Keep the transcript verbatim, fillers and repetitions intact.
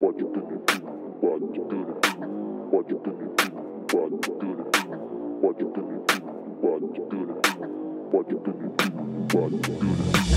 What you do to do, what you do to do, what you do to do, what you do to do, what you do to do, what you do to do, what you do to do, what you do to do.